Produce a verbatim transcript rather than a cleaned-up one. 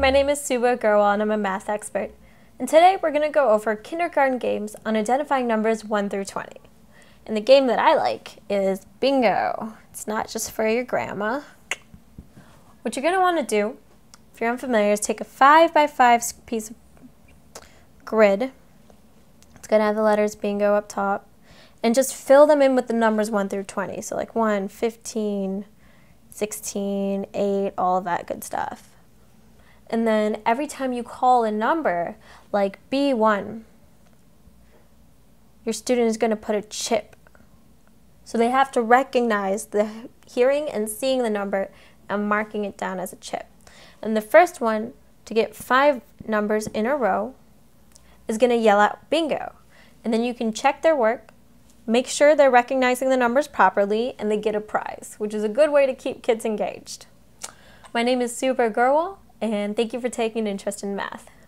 my name is Subhah Agarwal and I'm a math expert. And today we're going to go over kindergarten games on identifying numbers one through twenty. And the game that I like is bingo. It's not just for your grandma. What you're going to want to do, if you're unfamiliar, is take a five by five piece of grid. It's going to have the letters bingo up top. And just fill them in with the numbers one through twenty. So like one, fifteen, sixteen, eight, all of that good stuff. And then every time you call a number, like B one, your student is going to put a chip. So they have to recognize the hearing and seeing the number and marking it down as a chip. And the first one to get five numbers in a row is going to yell out bingo. And then you can check their work, make sure they're recognizing the numbers properly, and they get a prize, which is a good way to keep kids engaged. My name is Subhah Agarwal, and thank you for taking an interest in math.